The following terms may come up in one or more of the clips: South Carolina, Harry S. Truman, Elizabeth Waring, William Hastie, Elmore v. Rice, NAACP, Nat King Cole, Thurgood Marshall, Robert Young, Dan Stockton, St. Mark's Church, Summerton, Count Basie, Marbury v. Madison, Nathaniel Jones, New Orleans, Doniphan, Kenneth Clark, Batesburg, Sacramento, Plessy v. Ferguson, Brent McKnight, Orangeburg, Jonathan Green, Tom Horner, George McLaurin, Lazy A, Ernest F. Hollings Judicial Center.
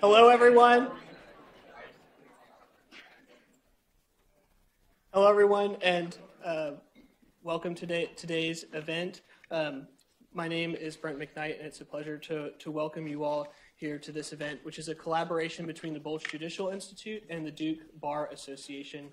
Hello, everyone. Hello, everyone, and welcome to today's event. My name is Brent McKnight, and it's a pleasure to welcome you all here to this event, which is a collaboration between the Bolch Judicial Institute and the Duke Bar Association.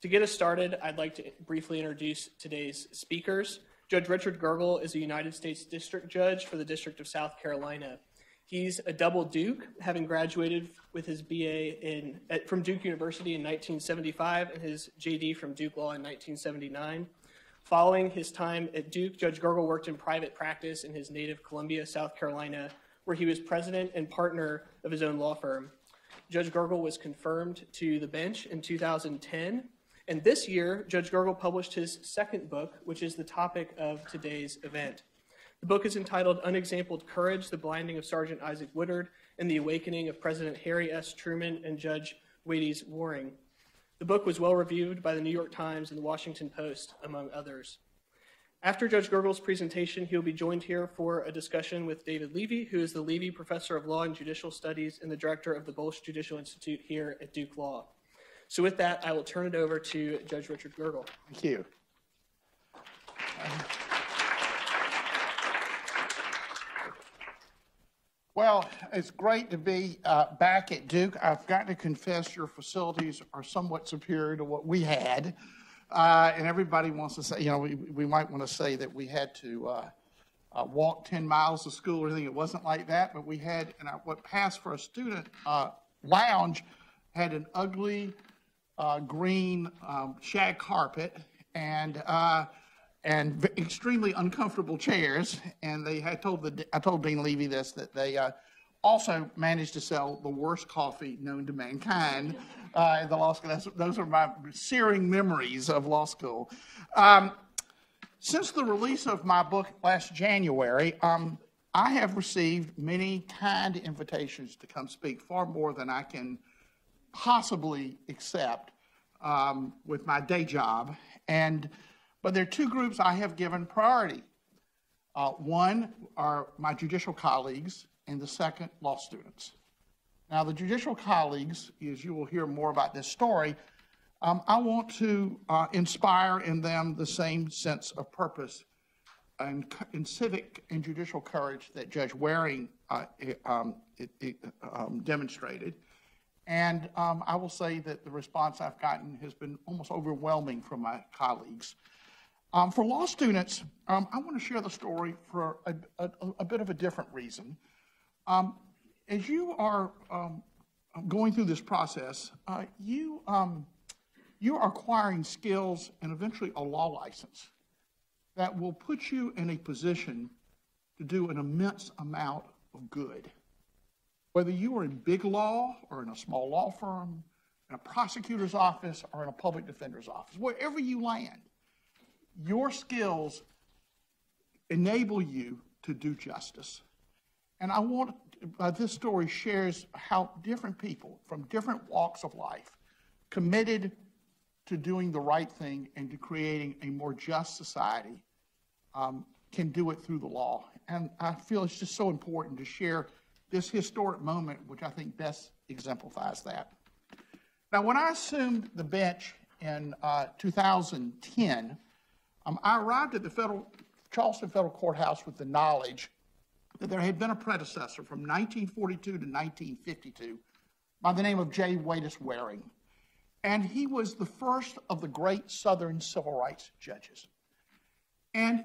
To get us started, I'd like to briefly introduce today's speakers. Judge Richard Gergel is a United States District Judge for the District of South Carolina. He's a double Duke, having graduated with his BA from Duke University in 1975 and his JD from Duke Law in 1979. Following his time at Duke, Judge Gergel worked in private practice in his native Columbia, South Carolina, where he was president and partner of his own law firm. Judge Gergel was confirmed to the bench in 2010, and this year, Judge Gergel published his second book, which is the topic of today's event. The book is entitled Unexampled Courage, The Blinding of Sergeant Isaac Woodard and the Awakening of President Harry S. Truman and Judge Waties Waring. The book was well reviewed by the New York Times and the Washington Post, among others. After Judge Gergel's presentation, he'll be joined here for a discussion with David Levy, who is the Levy Professor of Law and Judicial Studies and the Director of the Bolch Judicial Institute here at Duke Law. So with that, I will turn it over to Judge Richard Gergel. Thank you. Well, it's great to be back at Duke. I've got to confess your facilities are somewhat superior to what we had. And everybody wants to say, you know, we might want to say that we had to walk 10 miles to school or anything. It wasn't like that, but we had, and what passed for a student lounge had an ugly green shag carpet and extremely uncomfortable chairs, and I told Dean Levy this, that they also managed to sell the worst coffee known to mankind at the law school. Those are my searing memories of law school. Since the release of my book last January, I have received many kind invitations to come speak, far more than I can possibly accept with my day job. But there are two groups I have given priority. One are my judicial colleagues, and the second, law students. Now, the judicial colleagues, as you will hear more about this story, I want to inspire in them the same sense of purpose and civic and judicial courage that Judge Waring demonstrated. And I will say that the response I've gotten has been almost overwhelming from my colleagues. For law students, I want to share the story for a bit of a different reason. As you are going through this process, you are acquiring skills and eventually a law license that will put you in a position to do an immense amount of good. Whether you are in big law or in a small law firm, in a prosecutor's office or in a public defender's office, wherever you land, your skills enable you to do justice. And I want, this story shares how different people from different walks of life committed to doing the right thing and to creating a more just society can do it through the law. And I feel it's just so important to share this historic moment, which I think best exemplifies that. Now, when I assumed the bench in 2010, I arrived at the Charleston Federal Courthouse with the knowledge that there had been a predecessor from 1942 to 1952 by the name of J. Waties Waring, and he was the first of the great Southern civil rights judges. And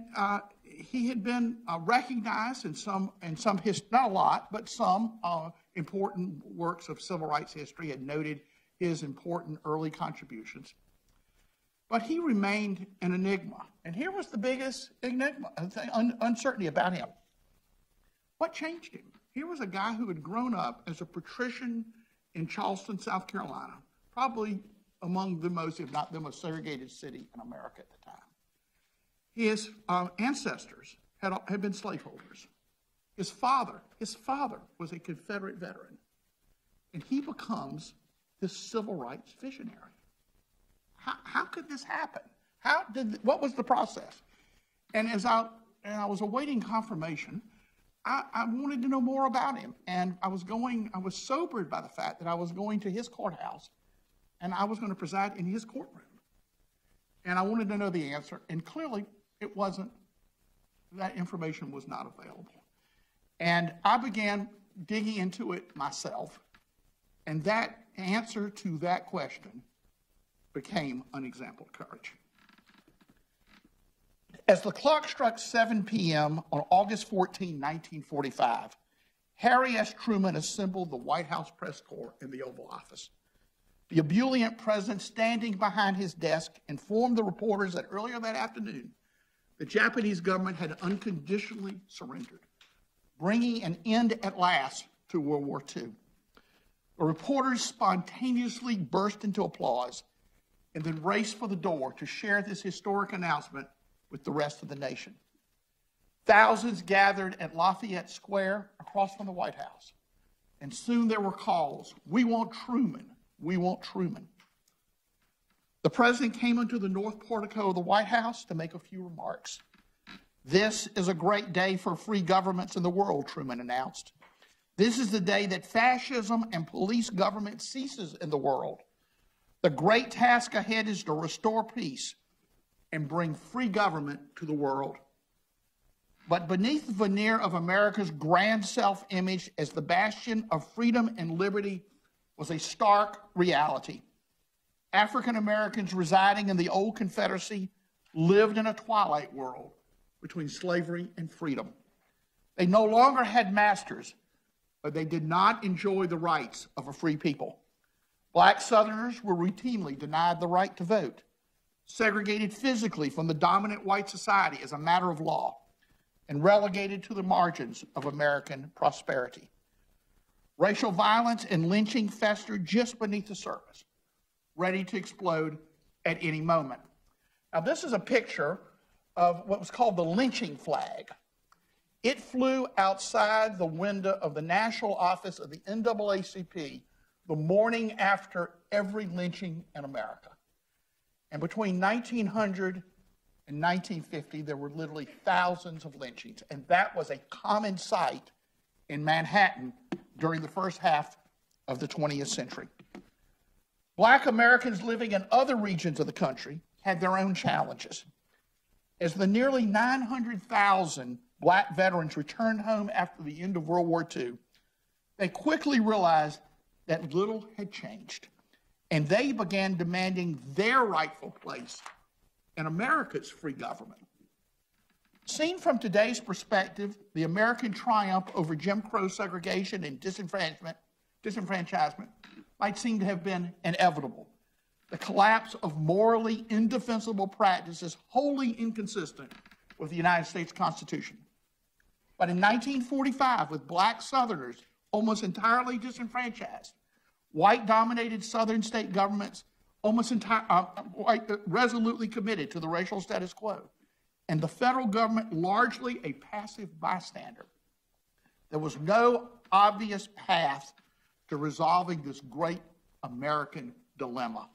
he had been recognized in not a lot, but some important works of civil rights history had noted his important early contributions. But he remained an enigma. And here was the biggest enigma, uncertainty about him. What changed him? Here was a guy who had grown up as a patrician in Charleston, South Carolina, probably among the most, if not the most segregated city in America at the time. His ancestors had been slaveholders. His father was a Confederate veteran. And he becomes this civil rights visionary. How could this happen? What was the process? And as I was awaiting confirmation, I wanted to know more about him, and I was sobered by the fact that I was going to his courthouse, and I was going to preside in his courtroom. And I wanted to know the answer, and clearly it wasn't, that information was not available. And I began digging into it myself, and that answer to that question became Unexampled Courage. As the clock struck 7 p.m. on August 14, 1945, Harry S. Truman assembled the White House press corps in the Oval Office. The ebullient president, standing behind his desk, informed the reporters that earlier that afternoon, the Japanese government had unconditionally surrendered, bringing an end at last to World War II. The reporters spontaneously burst into applause and then raced for the door to share this historic announcement with the rest of the nation. Thousands gathered at Lafayette Square across from the White House, and soon there were calls, "We want Truman, we want Truman." The president came into the north portico of the White House to make a few remarks. "This is a great day for free governments in the world," Truman announced. "This is the day that fascism and police government ceases in the world. The great task ahead is to restore peace and bring free government to the world." But beneath the veneer of America's grand self-image as the bastion of freedom and liberty was a stark reality. African Americans residing in the old Confederacy lived in a twilight world between slavery and freedom. They no longer had masters, but they did not enjoy the rights of a free people. Black Southerners were routinely denied the right to vote, segregated physically from the dominant white society as a matter of law, and relegated to the margins of American prosperity. Racial violence and lynching festered just beneath the surface, ready to explode at any moment. Now, this is a picture of what was called the lynching flag. It flew outside the window of the national office of the NAACP the morning after every lynching in America. And between 1900 and 1950, there were literally thousands of lynchings. And that was a common sight in Manhattan during the first half of the 20th century. Black Americans living in other regions of the country had their own challenges. As the nearly 900,000 black veterans returned home after the end of World War II, they quickly realized that little had changed. And they began demanding their rightful place in America's free government. Seen from today's perspective, the American triumph over Jim Crow segregation and disenfranchisement might seem to have been inevitable, the collapse of morally indefensible practices wholly inconsistent with the United States Constitution. But in 1945, with black Southerners almost entirely disenfranchised, white-dominated Southern state governments almost resolutely committed to the racial status quo, and the federal government largely a passive bystander, there was no obvious path to resolving this great American dilemma.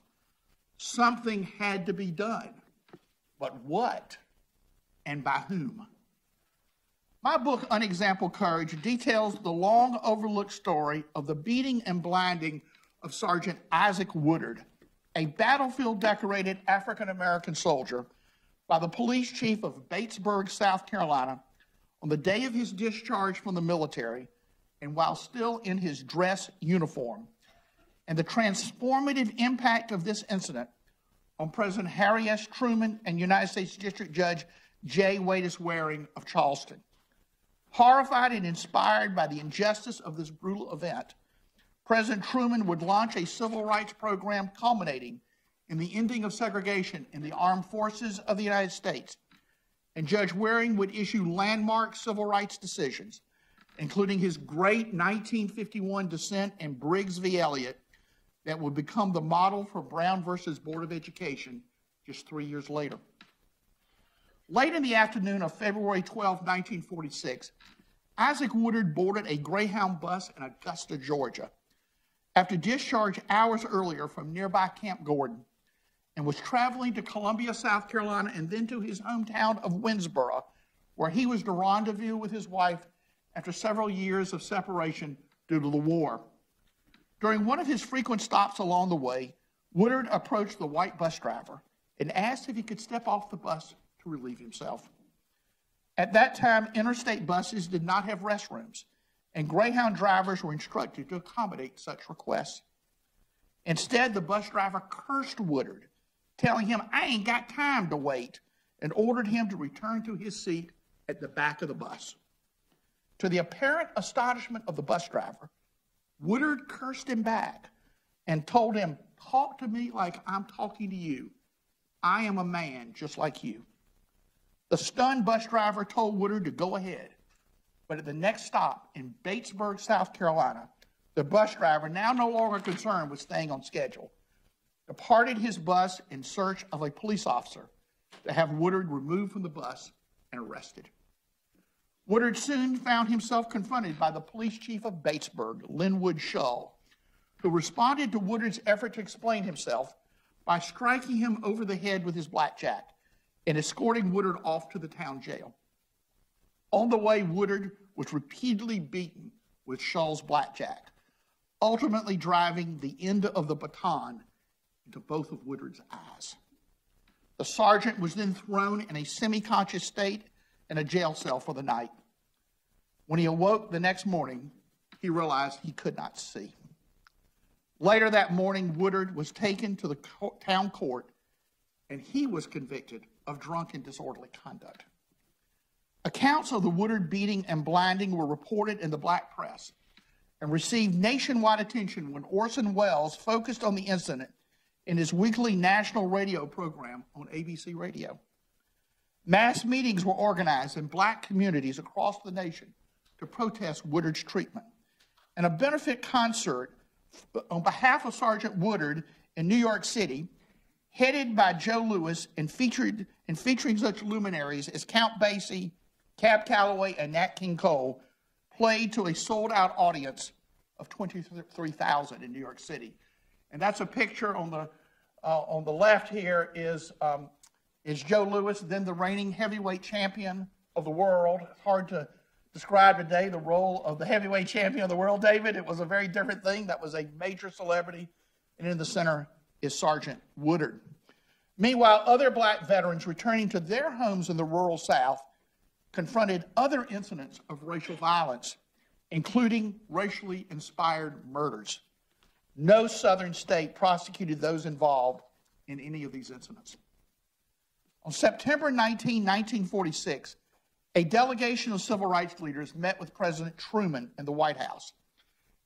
Something had to be done, but what and by whom? My book, Unexampled Courage, details the long-overlooked story of the beating and blinding of Sergeant Isaac Woodard, a battlefield-decorated African-American soldier, by the police chief of Batesburg, South Carolina, on the day of his discharge from the military and while still in his dress uniform. And the transformative impact of this incident on President Harry S. Truman and United States District Judge J. Watis Waring of Charleston. Horrified and inspired by the injustice of this brutal event, President Truman would launch a civil rights program culminating in the ending of segregation in the armed forces of the United States. And Judge Waring would issue landmark civil rights decisions, including his great 1951 dissent in Briggs v. Elliott that would become the model for Brown v. Board of Education just 3 years later. Late in the afternoon of February 12, 1946, Isaac Woodard boarded a Greyhound bus in Augusta, Georgia, after discharge hours earlier from nearby Camp Gordon, and was traveling to Columbia, South Carolina, and then to his hometown of Winsboro, where he was to rendezvous with his wife after several years of separation due to the war. During one of his frequent stops along the way, Woodard approached the white bus driver and asked if he could step off the bus to relieve himself. At that time, interstate buses did not have restrooms, and Greyhound drivers were instructed to accommodate such requests. Instead, the bus driver cursed Woodard, telling him, "I ain't got time to wait," and ordered him to return to his seat at the back of the bus. To the apparent astonishment of the bus driver, Woodard cursed him back and told him, "Talk to me like I'm talking to you. I am a man just like you." The stunned bus driver told Woodard to go ahead, but at the next stop in Batesburg, South Carolina, the bus driver, now no longer concerned with staying on schedule, departed his bus in search of a police officer to have Woodard removed from the bus and arrested. Woodard soon found himself confronted by the police chief of Batesburg, Linwood Shull, who responded to Woodard's effort to explain himself by striking him over the head with his blackjack and escorting Woodard off to the town jail. On the way, Woodard was repeatedly beaten with Shull's blackjack, ultimately driving the end of the baton into both of Woodard's eyes. The sergeant was then thrown in a semi-conscious state in a jail cell for the night. When he awoke the next morning, he realized he could not see. Later that morning, Woodard was taken to the town court, and he was convicted of drunk and disorderly conduct. Accounts of the Woodard beating and blinding were reported in the black press and received nationwide attention when Orson Welles focused on the incident in his weekly national radio program on ABC Radio. Mass meetings were organized in black communities across the nation to protest Woodard's treatment, and a benefit concert on behalf of Sergeant Woodard in New York City, headed by Joe Louis and featuring such luminaries as Count Basie, Cab Calloway, and Nat King Cole, played to a sold-out audience of 23,000 in New York City. And that's a picture on the left here is Joe Louis, then the reigning heavyweight champion of the world. It's hard to describe today the role of the heavyweight champion of the world, David. It was a very different thing. That was a major celebrity. And in the center is Sergeant Woodard. Meanwhile, other black veterans returning to their homes in the rural South confronted other incidents of racial violence, including racially inspired murders. No Southern state prosecuted those involved in any of these incidents. On September 19, 1946, a delegation of civil rights leaders met with President Truman in the White House,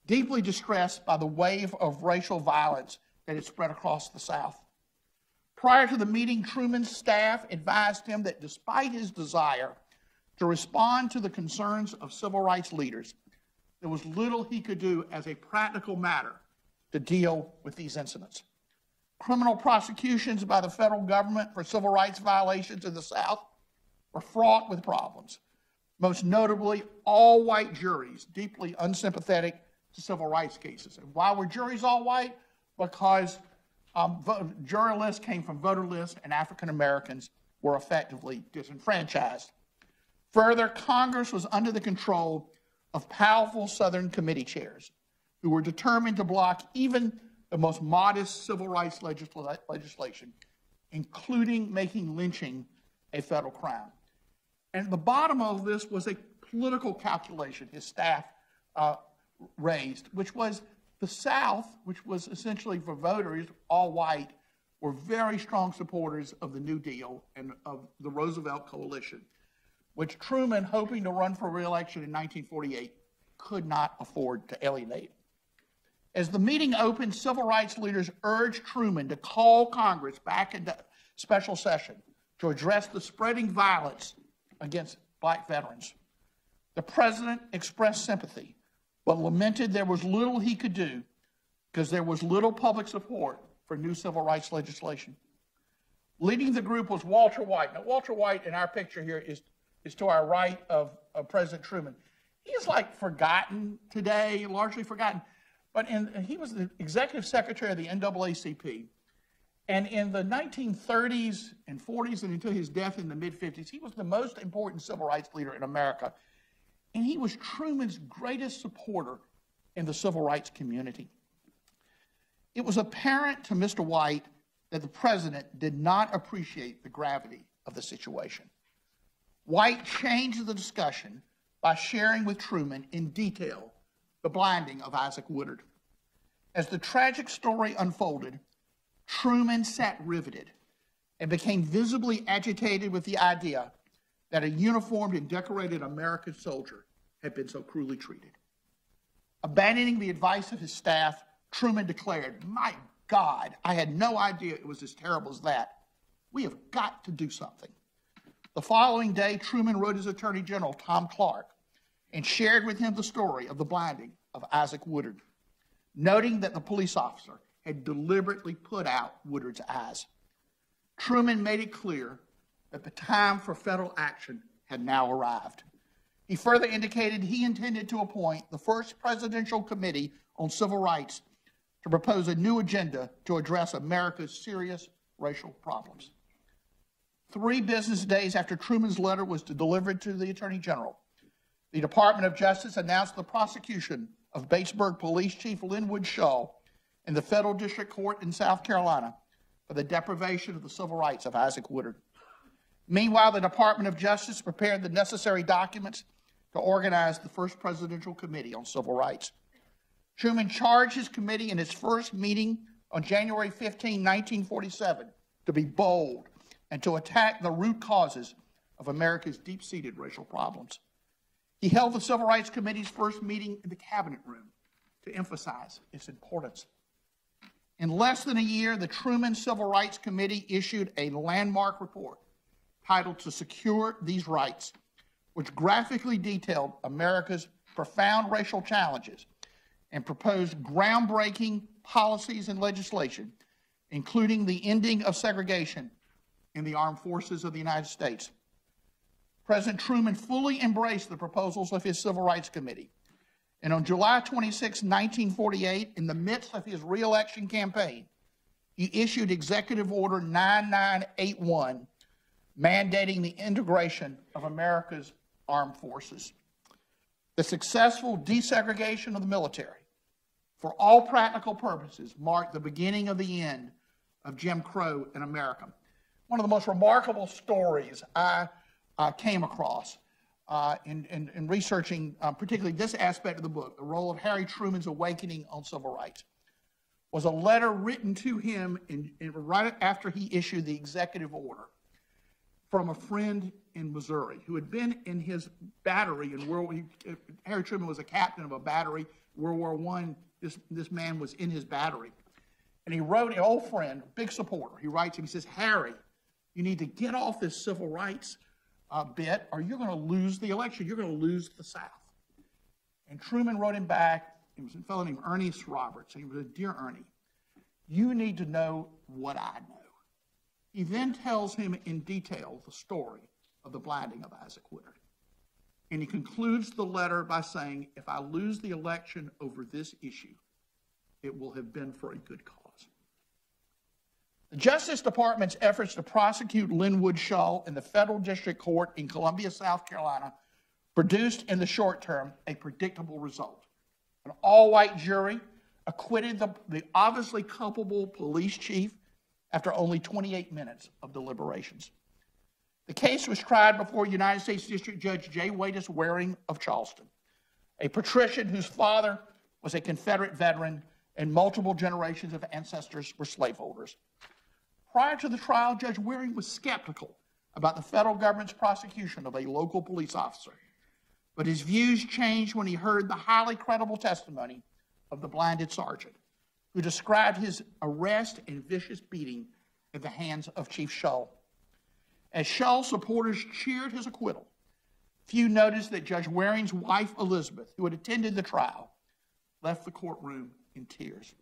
deeply distressed by the wave of racial violence that had spread across the South. Prior to the meeting, Truman's staff advised him that despite his desire to respond to the concerns of civil rights leaders, there was little he could do as a practical matter to deal with these incidents. Criminal prosecutions by the federal government for civil rights violations in the South were fraught with problems. Most notably, all white juries deeply unsympathetic to civil rights cases. And why were juries all white? Because juror lists came from voter lists, and African Americans were effectively disenfranchised. Further, Congress was under the control of powerful Southern committee chairs who were determined to block even the most modest civil rights legislation, including making lynching a federal crime. And at the bottom of this was a political calculation his staff raised, which was the South, which was essentially for voters, all white, were very strong supporters of the New Deal and of the Roosevelt coalition, which Truman, hoping to run for re-election in 1948, could not afford to alienate. As the meeting opened, civil rights leaders urged Truman to call Congress back into special session to address the spreading violence against black veterans. The president expressed sympathy, but lamented there was little he could do because there was little public support for new civil rights legislation. Leading the group was Walter White. Now, Walter White in our picture here is to our right of President Truman. He's like forgotten today, largely forgotten. But he was the executive secretary of the NAACP. And in the 1930s and 40s and until his death in the mid-50s, he was the most important civil rights leader in America. and he was Truman's greatest supporter in the civil rights community. It was apparent to Mr. White that the president did not appreciate the gravity of the situation. White changed the discussion by sharing with Truman in detail the blinding of Isaac Woodard. As the tragic story unfolded, Truman sat riveted and became visibly agitated with the idea that a uniformed and decorated American soldier had been so cruelly treated. Abandoning the advice of his staff, Truman declared, "My God, I had no idea it was as terrible as that. We have got to do something." The following day, Truman wrote his Attorney General, Tom Clark, and shared with him the story of the blinding of Isaac Woodard, noting that the police officer had deliberately put out Woodard's eyes. Truman made it clear that the time for federal action had now arrived. He further indicated he intended to appoint the first Presidential Committee on Civil Rights to propose a new agenda to address America's serious racial problems. 3 business days after Truman's letter was delivered to the Attorney General, the Department of Justice announced the prosecution of Batesburg Police Chief Linwood Shull in the Federal District Court in South Carolina for the deprivation of the civil rights of Isaac Woodard. Meanwhile, the Department of Justice prepared the necessary documents to organize the first Presidential Committee on Civil Rights. Truman charged his committee in its first meeting on January 15, 1947, to be bold and to attack the root causes of America's deep-seated racial problems. He held the Civil Rights Committee's first meeting in the Cabinet Room to emphasize its importance. In less than a year, the Truman Civil Rights Committee issued a landmark report titled "To Secure These Rights," which graphically detailed America's profound racial challenges and proposed groundbreaking policies and legislation, including the ending of segregation in the armed forces of the United States. President Truman fully embraced the proposals of his Civil Rights Committee, and on July 26, 1948, in the midst of his re-election campaign, he issued Executive Order 9981, mandating the integration of America's armed forces. The successful desegregation of the military, for all practical purposes, marked the beginning of the end of Jim Crow in America. One of the most remarkable stories I came across in researching particularly this aspect of the book, the role of Harry Truman's awakening on civil rights, was a letter written to him right after he issued the executive order from a friend in Missouri who had been in his battery in Harry Truman was a captain of a battery, World War I. This man was in his battery. And he wrote, an old friend, big supporter, he writes him, he says, "Harry, you need to get off this civil rights bit, or you're going to lose the election. You're going to lose the South." And Truman wrote him back. It was a fellow named Ernest Roberts. And he was a "Dear Ernie, you need to know what I know." He then tells him in detail the story of the blinding of Isaac Woodard. And he concludes the letter by saying, "If I lose the election over this issue, it will have been for a good cause." The Justice Department's efforts to prosecute Linwood Shull in the Federal District Court in Columbia, South Carolina, produced in the short term a predictable result. An all-white jury acquitted the obviously culpable police chief after only 28 minutes of deliberations. The case was tried before United States District Judge J. Watus Waring of Charleston, a patrician whose father was a Confederate veteran and multiple generations of ancestors were slaveholders. Prior to the trial, Judge Waring was skeptical about the federal government's prosecution of a local police officer, but his views changed when he heard the highly credible testimony of the blinded sergeant, who described his arrest and vicious beating at the hands of Chief Shull. As Shull's supporters cheered his acquittal, few noticed that Judge Waring's wife, Elizabeth, who had attended the trial, left the courtroom in tears.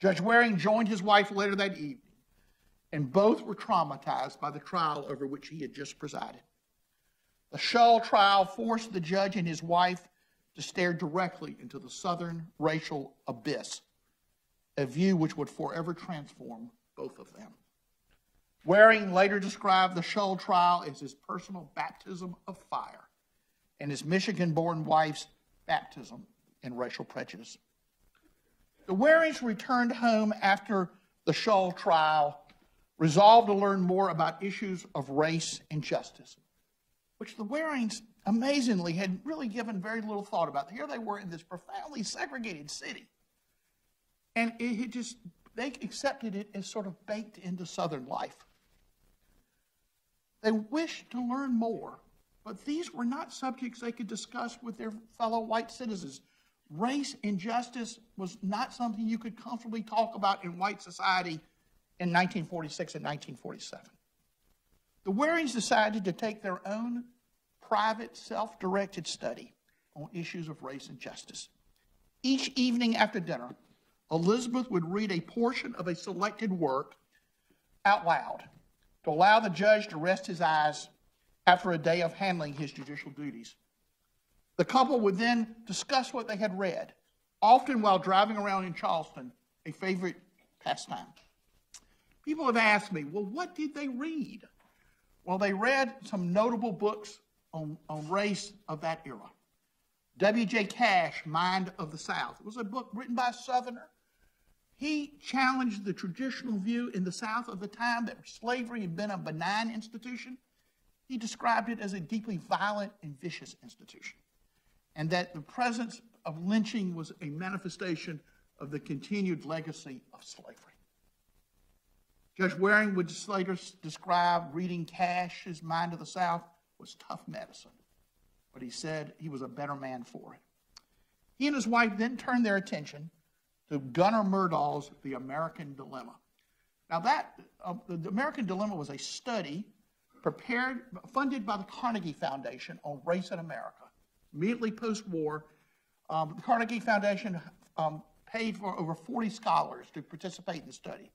Judge Waring joined his wife later that evening, and both were traumatized by the trial over which he had just presided. The Shull trial forced the judge and his wife to stare directly into the southern racial abyss, a view which would forever transform both of them. Waring later described the Shull trial as his personal baptism of fire and his Michigan-born wife's baptism in racial prejudice. The Warings returned home after the Shull trial, resolved to learn more about issues of race and justice, which the Warings, amazingly, had really given very little thought about. Here they were in this profoundly segregated city, and it just, they accepted it as sort of baked into Southern life. They wished to learn more, but these were not subjects they could discuss with their fellow white citizens. Race and justice was not something you could comfortably talk about in white society in 1946 and 1947. The Warings decided to take their own private, self-directed study on issues of race and justice. Each evening after dinner, Elizabeth would read a portion of a selected work out loud to allow the judge to rest his eyes after a day of handling his judicial duties. The couple would then discuss what they had read, often while driving around in Charleston, a favorite pastime. People have asked me, well, what did they read? Well, they read some notable books on race of that era. W.J. Cash, Mind of the South. It was a book written by a Southerner. He challenged the traditional view in the South of the time that slavery had been a benign institution. He described it as a deeply violent and vicious institution, and that the presence of lynching was a manifestation of the continued legacy of slavery. Judge Waring would later describe reading Cash's Mind of the South was tough medicine, but he said he was a better man for it. He and his wife then turned their attention to Gunnar Myrdal's The American Dilemma. Now that, The American Dilemma was a study funded by the Carnegie Foundation on race in America. Immediately post-war, the Carnegie Foundation paid for over 40 scholars to participate in the study.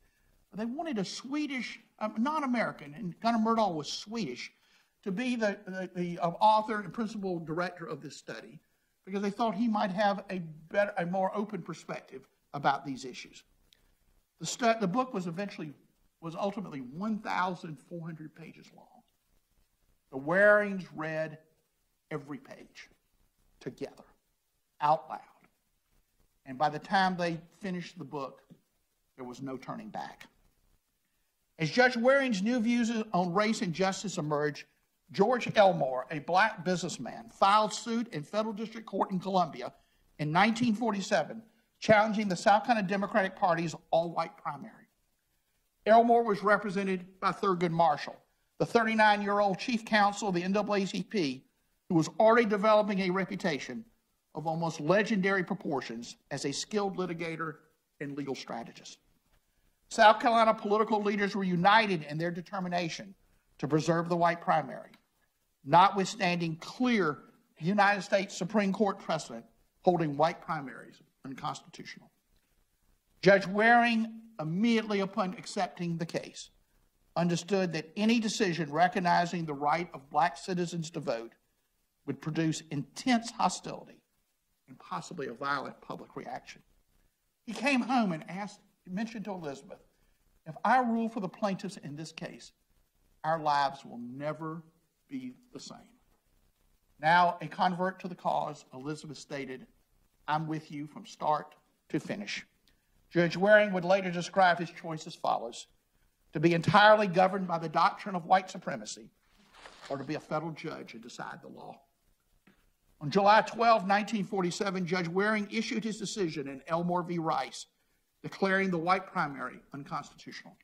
They wanted a Swedish, non-American, and Gunnar Myrdal was Swedish, to be the author and principal director of this study, because they thought he might have a more open perspective about these issues. The book was ultimately 1,400 pages long. The Warings read every page together, out loud. And by the time they finished the book, there was no turning back. As Judge Waring's new views on race and justice emerged, George Elmore, a black businessman, filed suit in federal district court in Columbia in 1947, challenging the South Carolina Democratic Party's all-white primary. Elmore was represented by Thurgood Marshall, the 39-year-old chief counsel of the NAACP, who was already developing a reputation of almost legendary proportions as a skilled litigator and legal strategist. South Carolina political leaders were united in their determination to preserve the white primary, notwithstanding clear United States Supreme Court precedent holding white primaries unconstitutional. Judge Waring, immediately upon accepting the case, understood that any decision recognizing the right of black citizens to vote would produce intense hostility and possibly a violent public reaction. He came home and mentioned to Elizabeth, if I rule for the plaintiffs in this case, our lives will never be the same. Now a convert to the cause, Elizabeth stated, I'm with you from start to finish. Judge Waring would later describe his choice as follows: to be entirely governed by the doctrine of white supremacy, or to be a federal judge and decide the law. On July 12, 1947, Judge Waring issued his decision in Elmore v. Rice, declaring the white primary unconstitutional.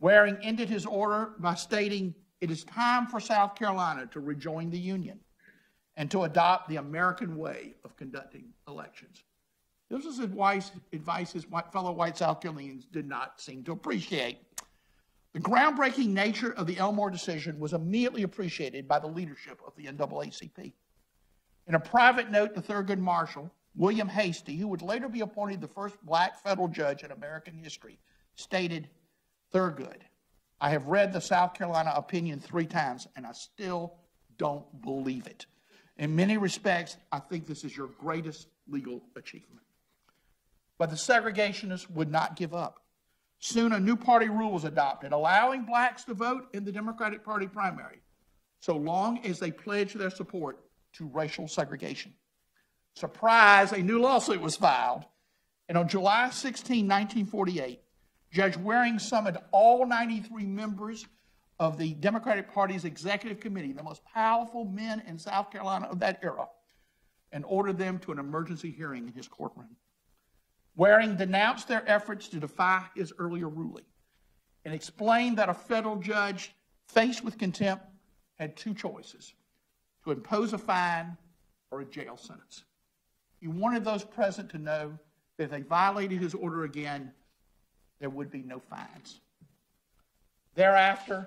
Waring ended his order by stating, it is time for South Carolina to rejoin the Union and to adopt the American way of conducting elections. This was advice his fellow white South Carolinians did not seem to appreciate. The groundbreaking nature of the Elmore decision was immediately appreciated by the leadership of the NAACP. In a private note to Thurgood Marshall, William Hastie, who would later be appointed the first black federal judge in American history, stated, Thurgood, I have read the South Carolina opinion 3 times, and I still don't believe it. In many respects, I think this is your greatest legal achievement. But the segregationists would not give up. Soon a new party rule was adopted, allowing blacks to vote in the Democratic Party primary, so long as they pledged their support to racial segregation. Surprise, a new lawsuit was filed, and on July 16, 1948, Judge Waring summoned all 93 members of the Democratic Party's executive committee, the most powerful men in South Carolina of that era, and ordered them to an emergency hearing in his courtroom. Waring denounced their efforts to defy his earlier ruling and explained that a federal judge faced with contempt had two choices: to impose a fine or a jail sentence. He wanted those present to know that if they violated his order again, there would be no fines. Thereafter,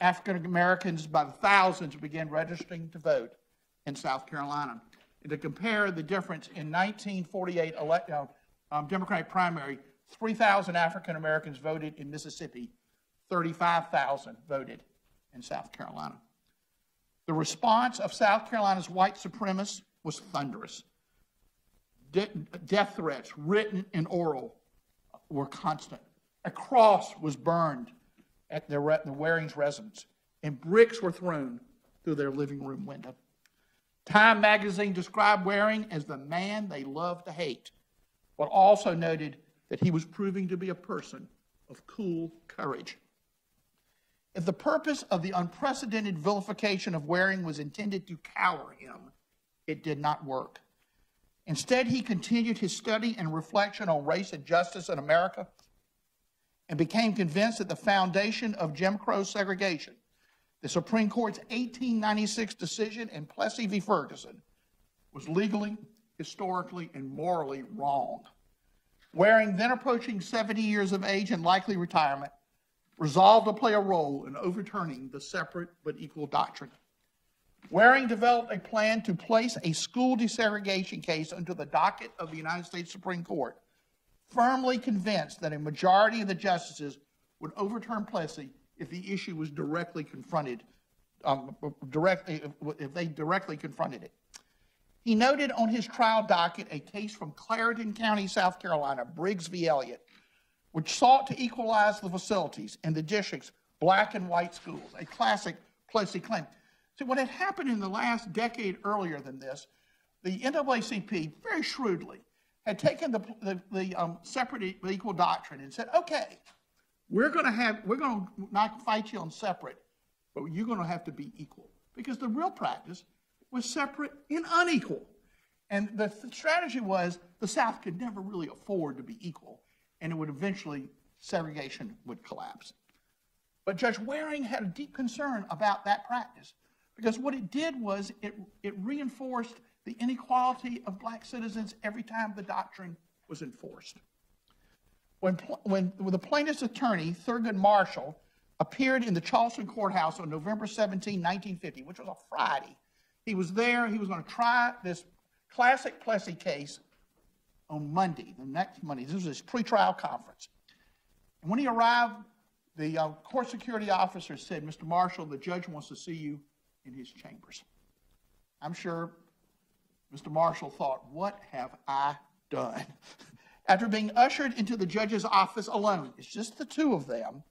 African Americans by the thousands began registering to vote in South Carolina. And to compare the difference, in 1948 Democratic primary, 3,000 African Americans voted in Mississippi, 35,000 voted in South Carolina. The response of South Carolina's white supremacists was thunderous. Death threats, written and oral, were constant. A cross was burned at the Waring's residence, and bricks were thrown through their living room window. Time magazine described Waring as the man they loved to hate, but also noted that he was proving to be a person of cool courage. If the purpose of the unprecedented vilification of Waring was intended to cower him, it did not work. Instead, he continued his study and reflection on race and justice in America, and became convinced that the foundation of Jim Crow segregation, the Supreme Court's 1896 decision in Plessy v. Ferguson, was legally, historically, and morally wrong. Waring, then approaching 70 years of age and likely retirement, resolved to play a role in overturning the separate but equal doctrine. Waring developed a plan to place a school desegregation case under the docket of the United States Supreme Court, firmly convinced that a majority of the justices would overturn Plessy if the issue was directly confronted, if they directly confronted it. He noted on his trial docket a case from Clarendon County, South Carolina, Briggs v. Elliott, which sought to equalize the facilities in the district's black and white schools, a classic Plessy claim. So what had happened in the last decade earlier than this, the NAACP, very shrewdly, had taken the separate but equal doctrine and said, okay, we're going to not fight you on separate, but you're going to have to be equal, because the real practice was separate and unequal. And the strategy was the South could never really afford to be equal, and it would eventually, segregation would collapse. But Judge Waring had a deep concern about that practice, because what it did was it reinforced the inequality of black citizens every time the doctrine was enforced. When the plaintiff's attorney, Thurgood Marshall, appeared in the Charleston courthouse on November 17, 1950, which was a Friday, he was there, he was going to try this classic Plessy case on Monday, the next Monday. This was his pretrial conference. And when he arrived, the court security officer said, "Mr. Marshall, the judge wants to see you in his chambers." I'm sure Mr. Marshall thought, what have I done? After being ushered into the judge's office alone, it's just the two of them,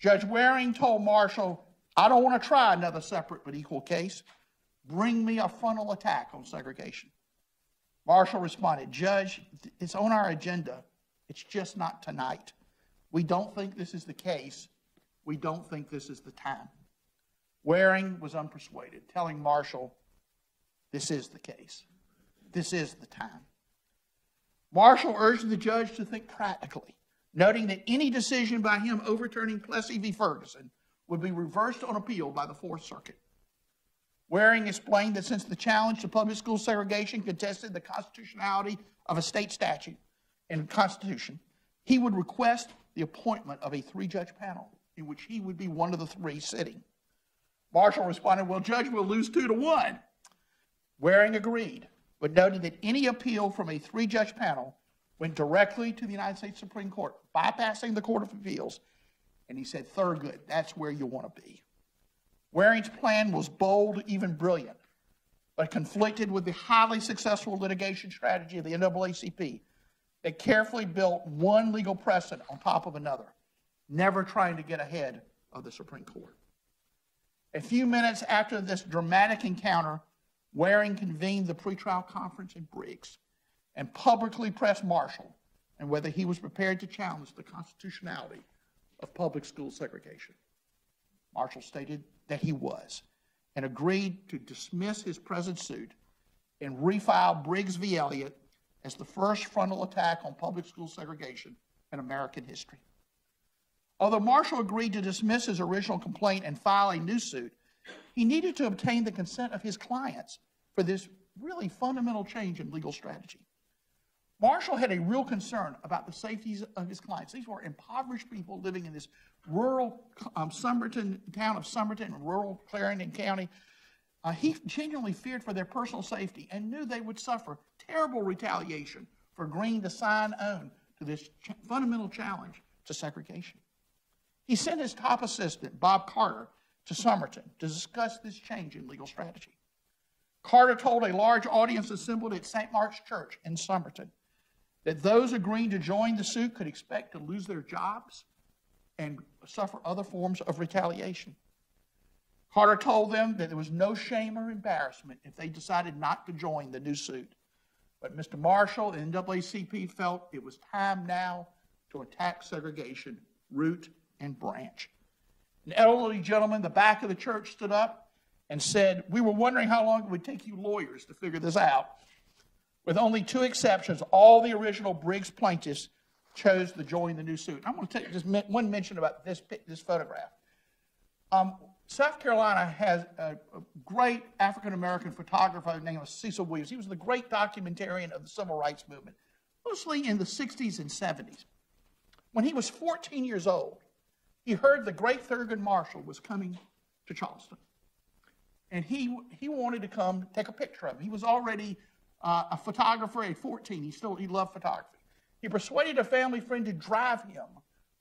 Judge Waring told Marshall, "I don't want to try another separate but equal case. Bring me a frontal attack on segregation." Marshall responded, "Judge, it's on our agenda. It's just not tonight. We don't think this is the case. We don't think this is the time." Waring was unpersuaded, telling Marshall, "This is the case. This is the time." Marshall urged the judge to think practically, noting that any decision by him overturning Plessy v. Ferguson would be reversed on appeal by the Fourth Circuit. Waring explained that since the challenge to public school segregation contested the constitutionality of a state statute and constitution, he would request the appointment of a three-judge panel in which he would be one of the three sitting. Marshall responded, "Well, Judge, we'll lose 2-1. Waring agreed, but noted that any appeal from a three-judge panel went directly to the United States Supreme Court, bypassing the Court of Appeals, and he said, "Thurgood, that's where you want to be." Waring's plan was bold, even brilliant, but conflicted with the highly successful litigation strategy of the NAACP that carefully built one legal precedent on top of another, never trying to get ahead of the Supreme Court. A few minutes after this dramatic encounter, Waring convened the pretrial conference in Briggs and publicly pressed Marshall and whether he was prepared to challenge the constitutionality of public school segregation. Marshall stated that he was and agreed to dismiss his present suit and refile Briggs v. Elliott as the first frontal attack on public school segregation in American history. Although Marshall agreed to dismiss his original complaint and file a new suit, he needed to obtain the consent of his clients for this really fundamental change in legal strategy. Marshall had a real concern about the safety of his clients. These were impoverished people living in this rural town of Summerton, rural Clarendon County. He genuinely feared for their personal safety and knew they would suffer terrible retaliation for agreeing to sign on to this fundamental challenge to segregation. He sent his top assistant, Bob Carter, to Summerton to discuss this change in legal strategy. Carter told a large audience assembled at St. Mark's Church in Summerton that those agreeing to join the suit could expect to lose their jobs and suffer other forms of retaliation. Carter told them that there was no shame or embarrassment if they decided not to join the new suit. But Mr. Marshall and NAACP felt it was time now to attack segregation, root and branch. An elderly gentleman in the back of the church stood up and said, "We were wondering how long it would take you lawyers to figure this out. With only two exceptions, all the original Briggs plaintiffs chose to join the new suit." I'm going to take just one mention about this photograph. South Carolina has a great African-American photographer by the name of Cecil Williams. He was the great documentarian of the Civil Rights Movement, mostly in the 60s and 70s. When he was 14 years old, he heard the great Thurgood Marshall was coming to Charleston. And he wanted to come take a picture of him. He was already a photographer at 14. He loved photography. He persuaded a family friend to drive him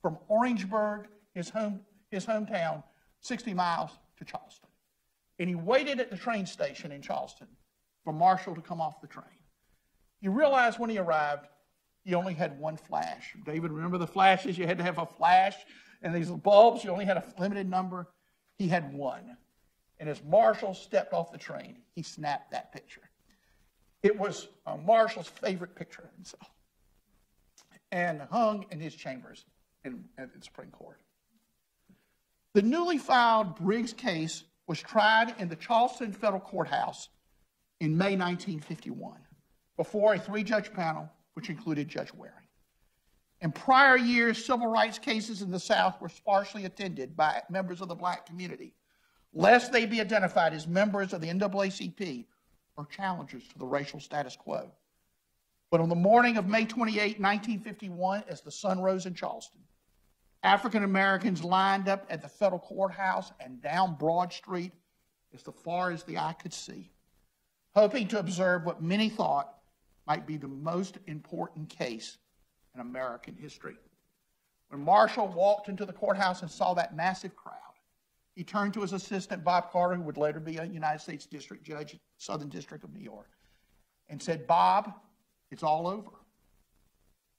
from Orangeburg, his hometown, 60 miles to Charleston. And he waited at the train station in Charleston for Marshall to come off the train. He realized when he arrived, he only had one flash. David, remember the flashes? You had to have a flash and these bulbs. You only had a limited number. He had one. And as Marshall stepped off the train, he snapped that picture. It was Marshall's favorite picture of himself and hung in his chambers at the Supreme Court. The newly filed Briggs case was tried in the Charleston Federal Courthouse in May 1951 before a three-judge panel, which included Judge Waring. In prior years, civil rights cases in the South were sparsely attended by members of the black community, lest they be identified as members of the NAACP or challengers to the racial status quo. But on the morning of May 28, 1951, as the sun rose in Charleston, African Americans lined up at the federal courthouse and down Broad Street as far as the eye could see, hoping to observe what many thought might be the most important case in American history. When Marshall walked into the courthouse and saw that massive crowd, he turned to his assistant, Bob Carter, who would later be a United States District Judge, Southern District of New York, and said, "Bob, it's all over."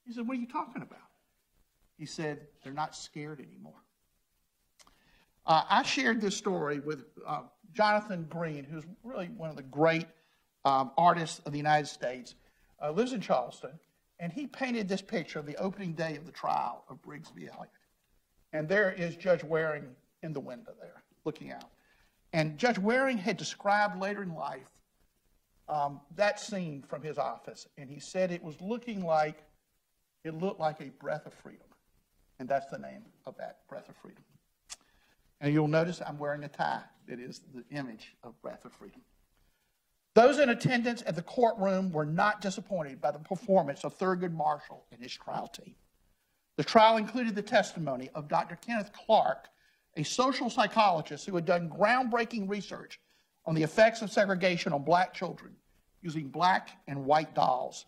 He said, "What are you talking about?" He said, "They're not scared anymore." I shared this story with Jonathan Green, who's really one of the great artists of the United States, lives in Charleston, and he painted this picture of the opening day of the trial of Briggs v. Elliott. And there is Judge Waring in the window there, looking out. And Judge Waring had described later in life that scene from his office, and he said it was looked like a breath of freedom, and that's the name of that breath of freedom. And you'll notice I'm wearing a tie that is the image of breath of freedom. Those in attendance at the courtroom were not disappointed by the performance of Thurgood Marshall and his trial team. The trial included the testimony of Dr. Kenneth Clark, a social psychologist who had done groundbreaking research on the effects of segregation on black children using black and white dolls.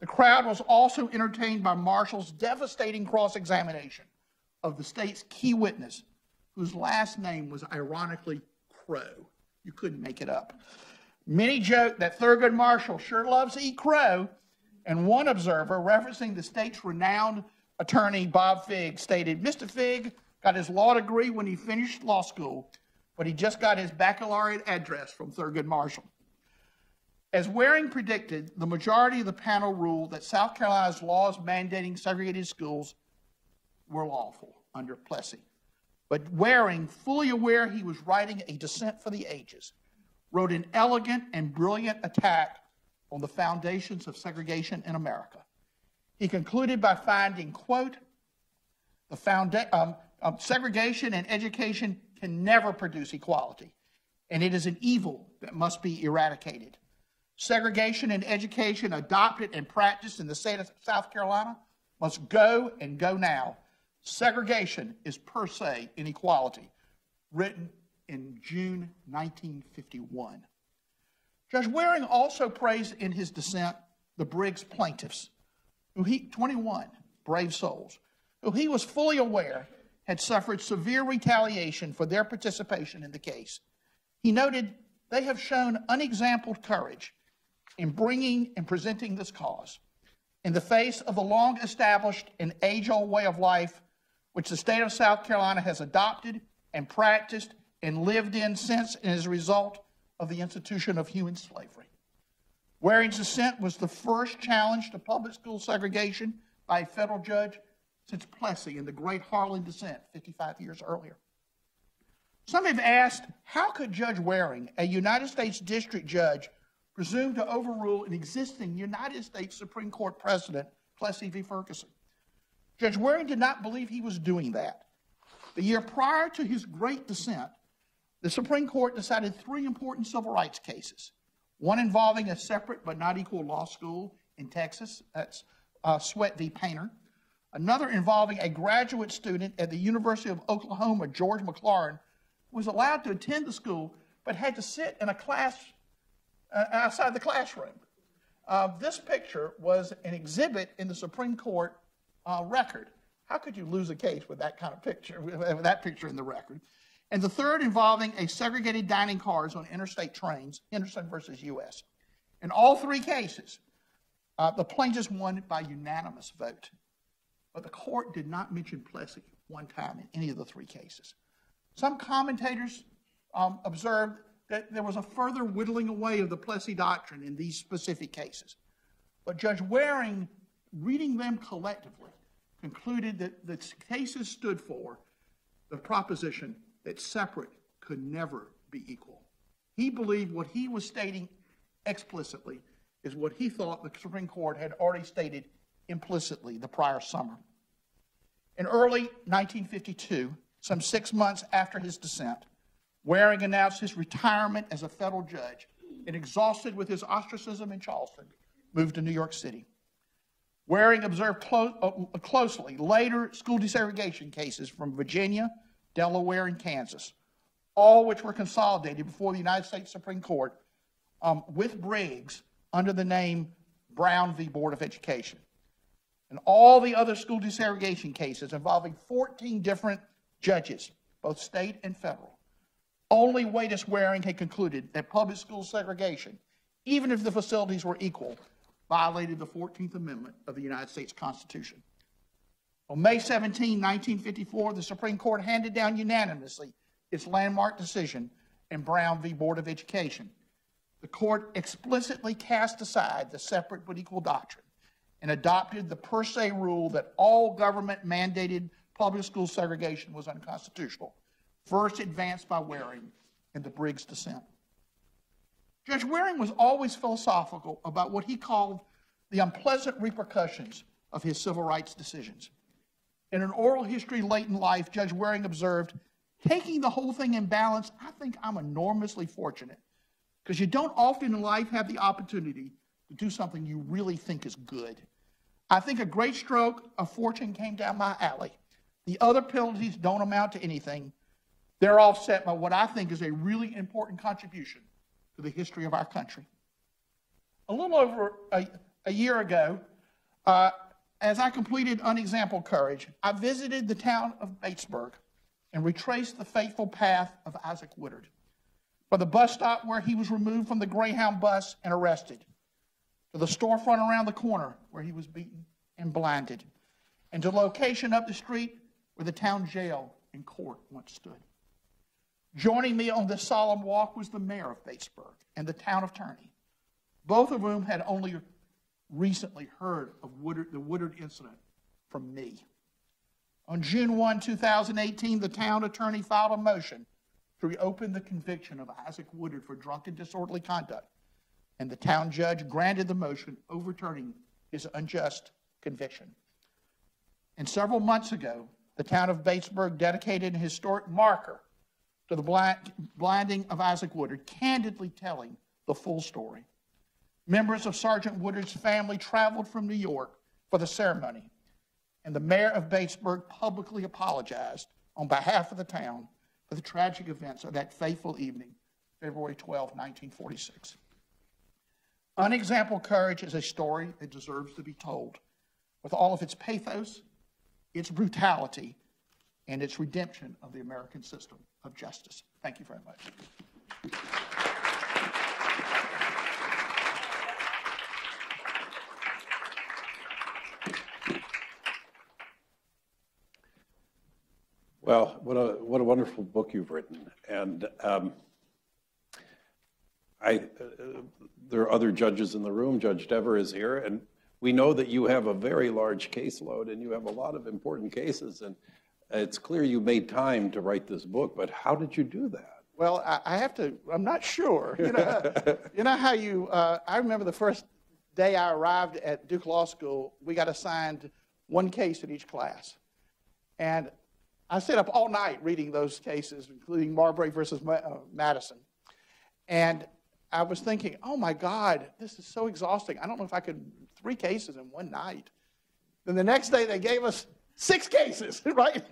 The crowd was also entertained by Marshall's devastating cross-examination of the state's key witness, whose last name was ironically Crow. You couldn't make it up. Many joked that Thurgood Marshall sure loves to eat crow, and one observer, referencing the state's renowned attorney, Bob Figg, stated, "Mr. Figg got his law degree when he finished law school, but he just got his baccalaureate address from Thurgood Marshall." As Waring predicted, the majority of the panel ruled that South Carolina's laws mandating segregated schools were lawful under Plessy. But Waring, fully aware he was writing a dissent for the ages, wrote an elegant and brilliant attack on the foundations of segregation in America. He concluded by finding, quote, the segregation in education can never produce equality, and it is an evil that must be eradicated. Segregation in education adopted and practiced in the state of South Carolina must go, and go now. Segregation is per se inequality, written in June 1951. Judge Waring also praised in his dissent the Briggs plaintiffs, who he, 21 brave souls, who he was fully aware had suffered severe retaliation for their participation in the case. He noted, they have shown unexampled courage in bringing and presenting this cause in the face of the long-established and age-old way of life which the state of South Carolina has adopted and practiced and lived in since and as a result of the institution of human slavery. Waring's dissent was the first challenge to public school segregation by a federal judge since Plessy in the Great Harlan dissent 55 years earlier. Some have asked, how could Judge Waring, a United States district judge, presume to overrule an existing United States Supreme Court precedent, Plessy v. Ferguson? Judge Waring did not believe he was doing that. The year prior to his great dissent, the Supreme Court decided three important civil rights cases, one involving a separate but not equal law school in Texas, that's Sweat v. Painter, another involving a graduate student at the University of Oklahoma, George McLaurin, was allowed to attend the school, but had to sit in a class outside the classroom. This picture was an exhibit in the Supreme Court record. How could you lose a case with that kind of picture, with that picture in the record? And the third involving a segregated dining cars on interstate trains, Henderson versus U.S. In all three cases, the plaintiffs won by unanimous vote, but the court did not mention Plessy one time in any of the three cases. Some commentators observed that there was a further whittling away of the Plessy doctrine in these specific cases. But Judge Waring, reading them collectively, concluded that the cases stood for the proposition that separate could never be equal. He believed what he was stating explicitly is what he thought the Supreme Court had already stated implicitly the prior summer. In early 1952, some 6 months after his dissent, Waring announced his retirement as a federal judge and, exhausted with his ostracism in Charleston, moved to New York City. Waring observed closely later school desegregation cases from Virginia, Delaware, and Kansas, all which were consolidated before the United States Supreme Court with Briggs under the name Brown v. Board of Education. And all the other school desegregation cases involving 14 different judges, both state and federal. Only Waiters Waring had concluded that public school segregation, even if the facilities were equal, violated the 14th Amendment of the United States Constitution. On May 17, 1954, the Supreme Court handed down unanimously its landmark decision in Brown v. Board of Education. The court explicitly cast aside the separate but equal doctrine and adopted the per se rule that all government-mandated public school segregation was unconstitutional, first advanced by Waring in the Briggs dissent. Judge Waring was always philosophical about what he called the unpleasant repercussions of his civil rights decisions. In an oral history late in life, Judge Waring observed, taking the whole thing in balance, I think I'm enormously fortunate, because you don't often in life have the opportunity to do something you really think is good. I think a great stroke of fortune came down my alley. The other penalties don't amount to anything. They're offset by what I think is a really important contribution to the history of our country. A little over a year ago, as I completed Unexampled Courage, I visited the town of Batesburg and retraced the fateful path of Isaac Woodard, from the bus stop where he was removed from the Greyhound bus and arrested, to the storefront around the corner where he was beaten and blinded, and to location up the street where the town jail and court once stood. Joining me on this solemn walk was the mayor of Batesburg and the town attorney, Both of whom had only recently heard of the Woodard incident from me. On June 1, 2018, the town attorney filed a motion to reopen the conviction of Isaac Woodard for drunken disorderly conduct, and the town judge granted the motion, overturning his unjust conviction. And several months ago, the town of Batesburg dedicated a historic marker to the blinding of Isaac Woodard, candidly telling the full story. Members of Sergeant Woodard's family traveled from New York for the ceremony, and the mayor of Batesburg publicly apologized on behalf of the town for the tragic events of that fateful evening, February 12, 1946. Unexampled Courage is a story that deserves to be told, with all of its pathos, its brutality, and its redemption of the American system of justice. Thank you very much. Well, what a wonderful book you've written, and there are other judges in the room. Judge Dever is here, and we know that you have a very large caseload, and you have a lot of important cases, and it's clear you made time to write this book. But how did you do that? Well, I have to. I'm not sure. You know, you know how you. I remember the first day I arrived at Duke Law School, we got assigned one case in each class, and I stayed up all night reading those cases, including Marbury versus Madison. And I was thinking, oh my God, this is so exhausting. I don't know if I could, 3 cases in one night. Then the next day they gave us 6 cases, right?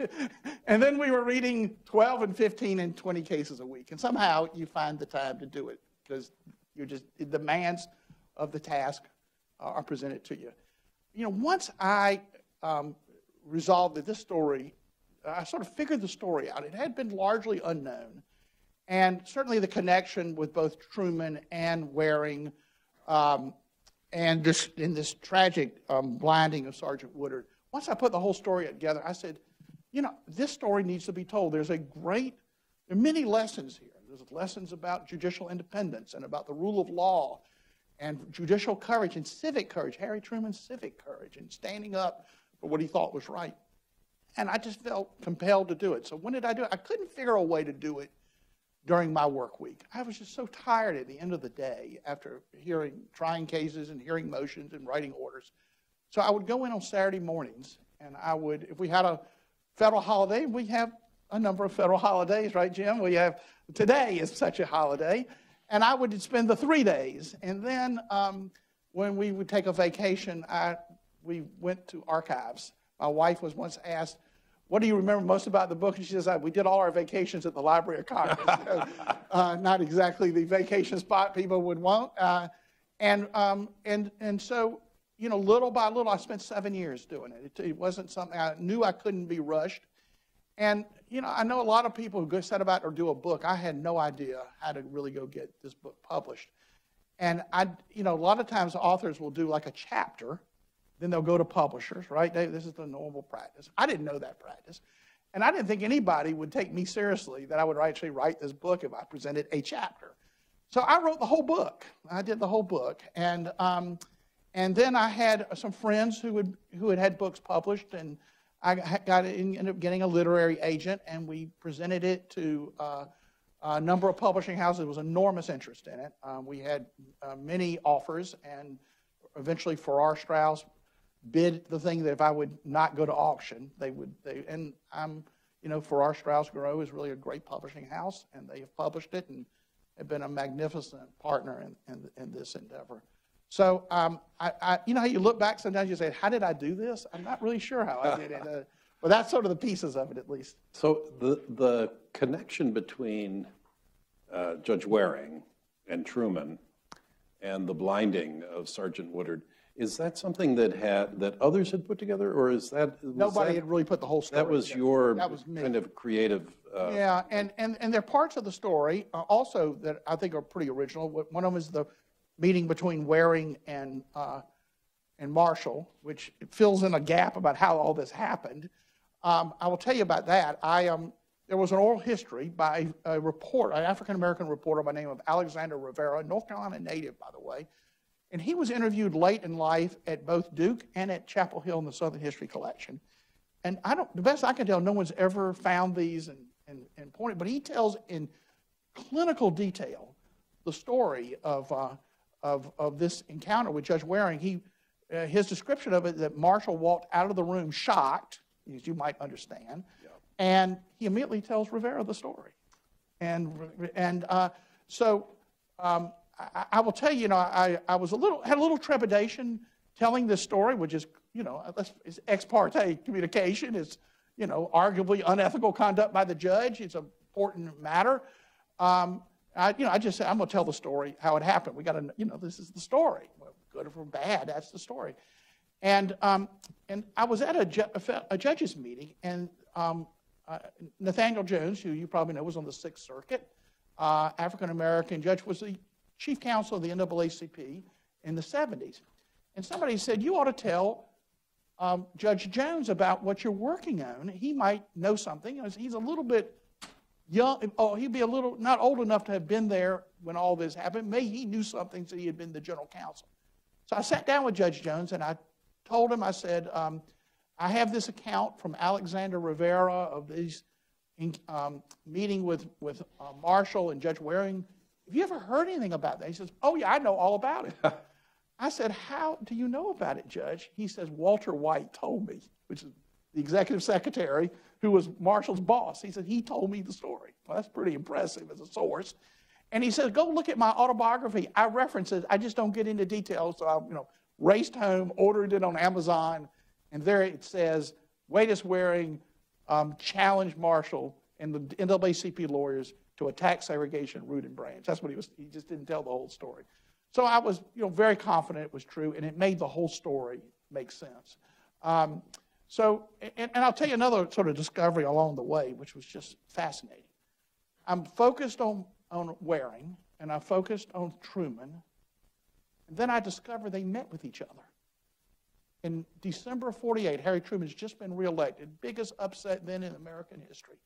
And then we were reading 12 and 15 and 20 cases a week. And somehow you find the time to do it because you're just, the demands of the task are presented to you. You know, once I resolved that this story, I sort of figured the story out. It had been largely unknown. And certainly the connection with both Truman and Waring and this tragic blinding of Sergeant Woodard. Once I put the whole story together, I said, you know, this story needs to be told. There are many lessons here. There's lessons about judicial independence and about the rule of law and judicial courage and civic courage, Harry Truman's civic courage and standing up for what he thought was right. And I just felt compelled to do it. So when did I do it? I couldn't figure a way to do it during my work week. I was just so tired at the end of the day after trying cases and hearing motions and writing orders. So I would go in on Saturday mornings, and I would, if we had a federal holiday, we have a number of federal holidays, right, Jim? We have, today is such a holiday. And I would spend the 3 days. And then when we would take a vacation, we went to archives. My wife was once asked, what do you remember most about the book? And she says, we did all our vacations at the Library of Congress. So, not exactly the vacation spot people would want. And so, you know, little by little, I spent 7 years doing it. It wasn't something I knew I couldn't be rushed. And, you know, I know a lot of people who go set about or do a book. I had no idea how to really go get this book published. And, you know, a lot of times authors will do like a chapter. Then they'll go to publishers, right? This is the normal practice. I didn't know that practice. And I didn't think anybody would take me seriously that I would actually write this book if I presented a chapter. So I wrote the whole book. I did the whole book. And then I had some friends who had had books published, and I ended up getting a literary agent, and we presented it to a number of publishing houses. There was enormous interest in it. We had many offers, and eventually Farrar Straus bid the thing that if I would not go to auction, you know, Farrar Straus Giroux is really a great publishing house, and they have published it and have been a magnificent partner in this endeavor. So, you know how you look back sometimes, you say, how did I do this? I'm not really sure how I did it, but that's sort of the pieces of it, at least. So the connection between Judge Waring and Truman and the blinding of Sergeant Woodard, is that something that others had put together, or is that nobody had really put the whole story? That was your kind of creative. Yeah, and there are parts of the story also that I think are pretty original. One of them is the meeting between Waring and Marshall, which fills in a gap about how all this happened. I will tell you about that. There was an oral history by an African American reporter by the name of Alexander Rivera, a North Carolina native, by the way. And he was interviewed late in life at both Duke and at Chapel Hill in the Southern History Collection. And the best I can tell, no one's ever found these and pointed, but he tells in clinical detail the story of this encounter with Judge Waring. His description of it, that Marshall walked out of the room shocked, as you might understand, yeah. And he immediately tells Rivera the story. So I will tell you, I was had a little trepidation telling this story, which is, it's ex parte communication. It's, arguably unethical conduct by the judge. It's an important matter. I just said, I'm going to tell the story, how it happened. We got to, this is the story. Well, good or bad, that's the story. And I was at a judge's meeting, and Nathaniel Jones, who you probably know was on the Sixth Circuit, African-American judge, was the chief counsel of the NAACP in the 70s. And somebody said, you ought to tell Judge Jones about what you're working on. He might know something. He's a little bit young. Oh, he'd be a little, not old enough to have been there when all this happened. Maybe he knew something, so he had been the general counsel. So I sat down with Judge Jones, and I told him, I said, I have this account from Alexander Rivera of this meeting with Marshall and Judge Waring. Have you ever heard anything about that? He says, oh, yeah, I know all about it. I said, how do you know about it, Judge? He says, Walter White told me, which is the executive secretary who was Marshall's boss. He said, he told me the story. Well, that's pretty impressive as a source. And he says, go look at my autobiography. I reference it. I just don't get into details. So I raced home, ordered it on Amazon, and there it says, Waiters Waring challenged Marshall and the NAACP lawyers to attack segregation root and branch. That's what he was. He just didn't tell the whole story. So I was, very confident it was true, and it made the whole story make sense. So I'll tell you another sort of discovery along the way, which was just fascinating. I'm focused on Waring, and I focused on Truman, and then I discovered they met with each other. In December of '48, Harry Truman's just been reelected, biggest upset then in American history.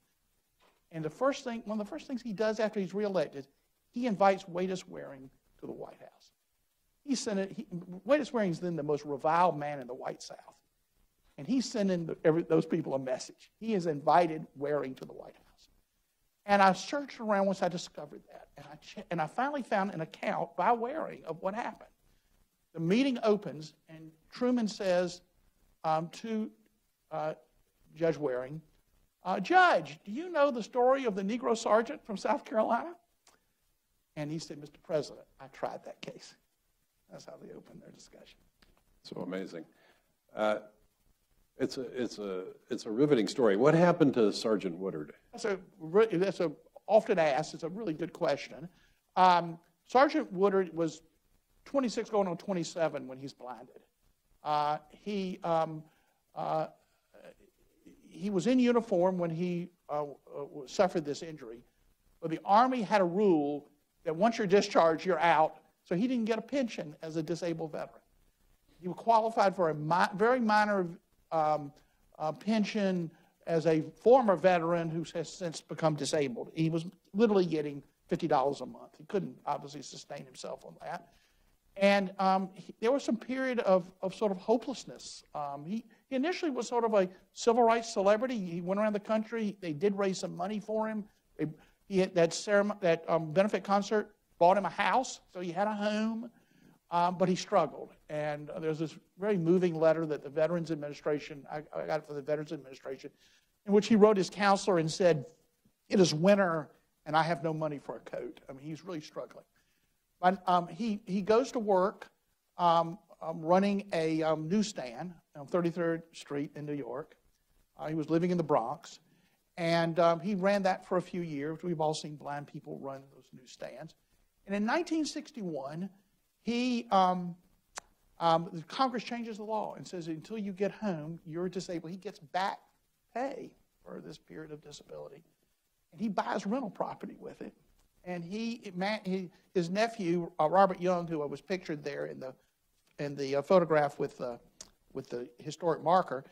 And the first thing, one of the first things he does after he's reelected, he invites Waiters Waring to the White House. Waiters Waring is then the most reviled man in the White South. And he's sending those people a message. He has invited Waring to the White House. And I searched around once I discovered that. And I finally found an account by Waring of what happened. The meeting opens, and Truman says to Judge Waring, Judge, do you know the story of the Negro sergeant from South Carolina? And he said, Mr. President, I tried that case. That's how they opened their discussion. So amazing. It's a riveting story. What happened to Sergeant Woodard? That's a often asked. It's a really good question. Sergeant Woodard was 26 going on 27 when he's blinded. He was in uniform when he suffered this injury, but the Army had a rule that once you're discharged, you're out. So he didn't get a pension as a disabled veteran. He qualified for a very minor pension as a former veteran who has since become disabled. He was literally getting $50 a month. He couldn't obviously sustain himself on that. And there was some period of sort of hopelessness. He initially was sort of a civil rights celebrity. He went around the country. They did raise some money for him. He had that benefit concert bought him a house, so he had a home, but he struggled. And there's this very moving letter that the Veterans Administration, I got it from the Veterans Administration, in which he wrote his counselor and said, it is winter and I have no money for a coat. I mean, he's really struggling. But he goes to work running a newsstand on 33rd Street in New York. He was living in the Bronx. And he ran that for a few years. We've all seen blind people run those newsstands. And in 1961, Congress changes the law and says, until you get home, you're disabled. He gets back pay for this period of disability. And he buys rental property with it. And his nephew, Robert Young, who was pictured there in the photograph with the historic marker,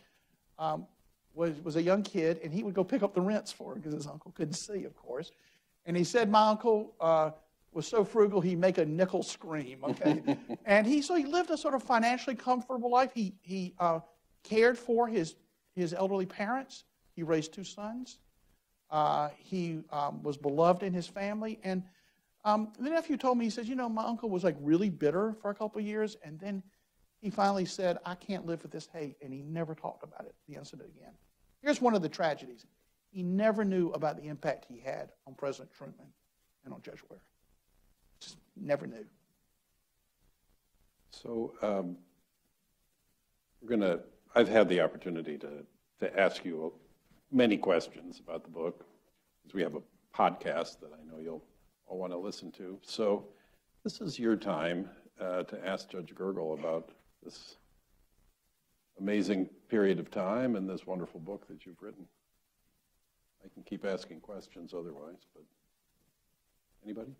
was a young kid, and he would go pick up the rents for him because his uncle couldn't see, of course. And he said, my uncle was so frugal he'd make a nickel scream, okay? And so he lived a sort of financially comfortable life. He cared for his elderly parents. He raised two sons. He was beloved in his family. And the nephew told me, he says, you know, my uncle was like really bitter for a couple of years, and then he finally said, I can't live with this hate, and he never talked about it, the incident again. Here's one of the tragedies. He never knew about the impact he had on President Truman and on Judge Ware. Just never knew. So I've had the opportunity to ask you many questions about the book, because we have a podcast that I know you'll all want to listen to. So this is your time to ask Judge Gergel about this amazing period of time and this wonderful book that you've written. I can keep asking questions otherwise, but anybody?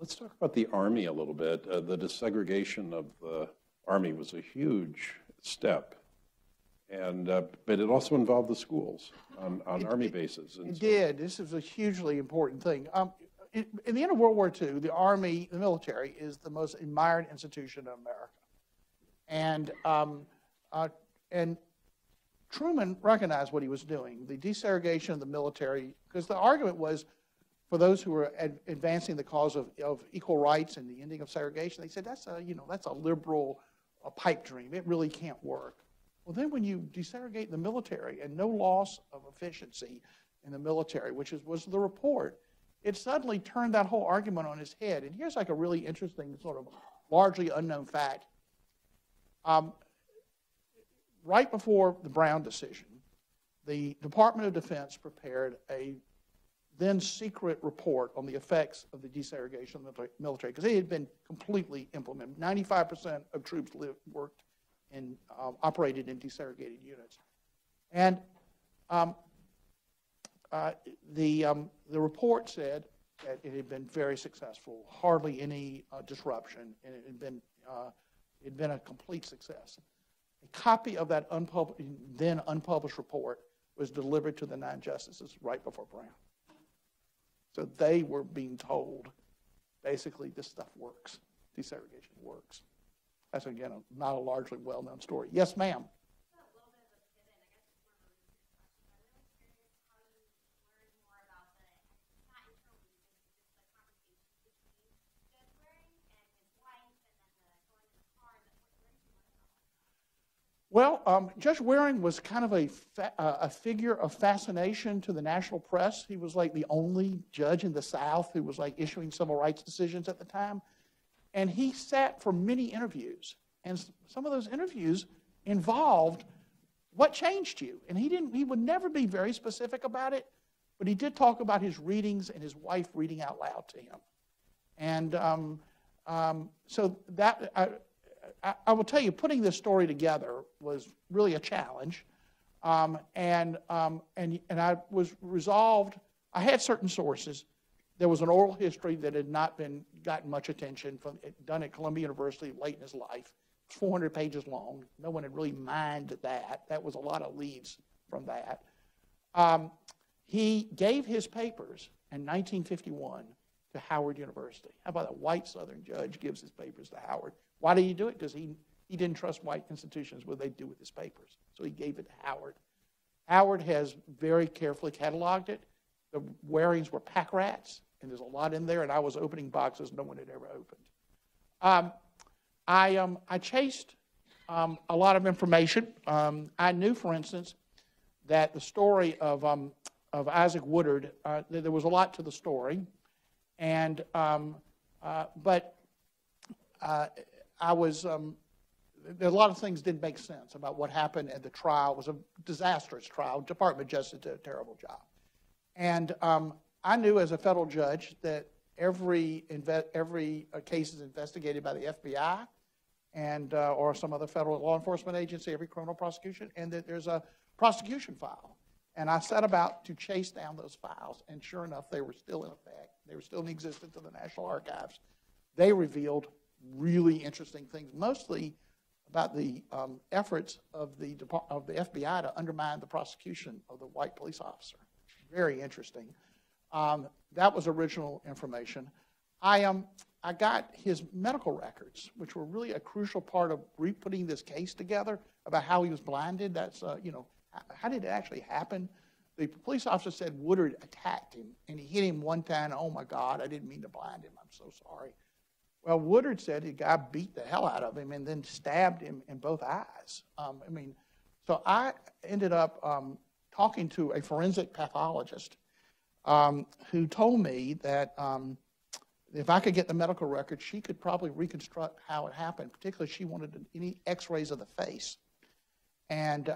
Let's talk about the Army a little bit. The desegregation of the Army was a huge step, and but it also involved the schools on Army bases. And it did. This is a hugely important thing. In the end of World War II, the Army, the military, is the most admired institution in America. And Truman recognized what he was doing, the desegregation of the military, because the argument was, for those who were advancing the cause of equal rights and the ending of segregation, they said, that's a liberal pipe dream. It really can't work. Well, then when you desegregate the military and no loss of efficiency in the military, which was the report, it suddenly turned that whole argument on its head. And here's like a really interesting sort of largely unknown fact. Right before the Brown decision, the Department of Defense prepared a then secret report on the effects of the desegregation of the military, because it had been completely implemented. 95% of troops worked and operated in desegregated units. And the report said that it had been very successful, hardly any disruption, and it had been a complete success. A copy of that then unpublished report was delivered to the 9 justices right before Brown. So they were being told, basically, this stuff works. Desegregation works. That's, again, not a largely well-known story. Yes, ma'am. Well, Judge Waring was kind of a figure of fascination to the national press. He was like the only judge in the South who was like issuing civil rights decisions at the time. And he sat for many interviews. And some of those interviews involved what changed you. And he would never be very specific about it, but he did talk about his readings and his wife reading out loud to him. And so that... I will tell you, putting this story together was really a challenge, and I was resolved. I had certain sources. There was an oral history that had not gotten much attention, done at Columbia University late in his life. It was 400 pages long. No one had really mined that. That was a lot of leads from that. He gave his papers in 1951 to Howard University. How about a white Southern judge gives his papers to Howard? Why did he do it? Because he didn't trust white institutions, what they'd do with his papers. So he gave it to Howard. Howard has very carefully cataloged it. The Warings were pack rats, and there's a lot in there, and I was opening boxes no one had ever opened. I chased a lot of information. I knew, for instance, that the story of Isaac Woodard, there was a lot to the story, and there a lot of things didn't make sense about what happened at the trial. It was a disastrous trial. Department of Justice did a terrible job. And I knew as a federal judge that every case is investigated by the FBI and or some other federal law enforcement agency, every criminal prosecution, and that there's a prosecution file. And I set about to chase down those files, and sure enough, they were still in effect. They were still in existence of the National Archives. They revealed really interesting things, mostly about the efforts of the FBI to undermine the prosecution of the white police officer. very interesting. That was original information. I got his medical records, which were really a crucial part of re-putting this case together about how he was blinded. That's, you know, how did it actually happen? The police officer said Woodard attacked him, and he hit him one time. Oh, my God, I didn't mean to blind him. I'm so sorry. Well, Woodard said the guy beat the hell out of him and then stabbed him in both eyes. I mean, so I ended up talking to a forensic pathologist who told me that if I could get the medical record, she could probably reconstruct how it happened, particularly she wanted any x-rays of the face. And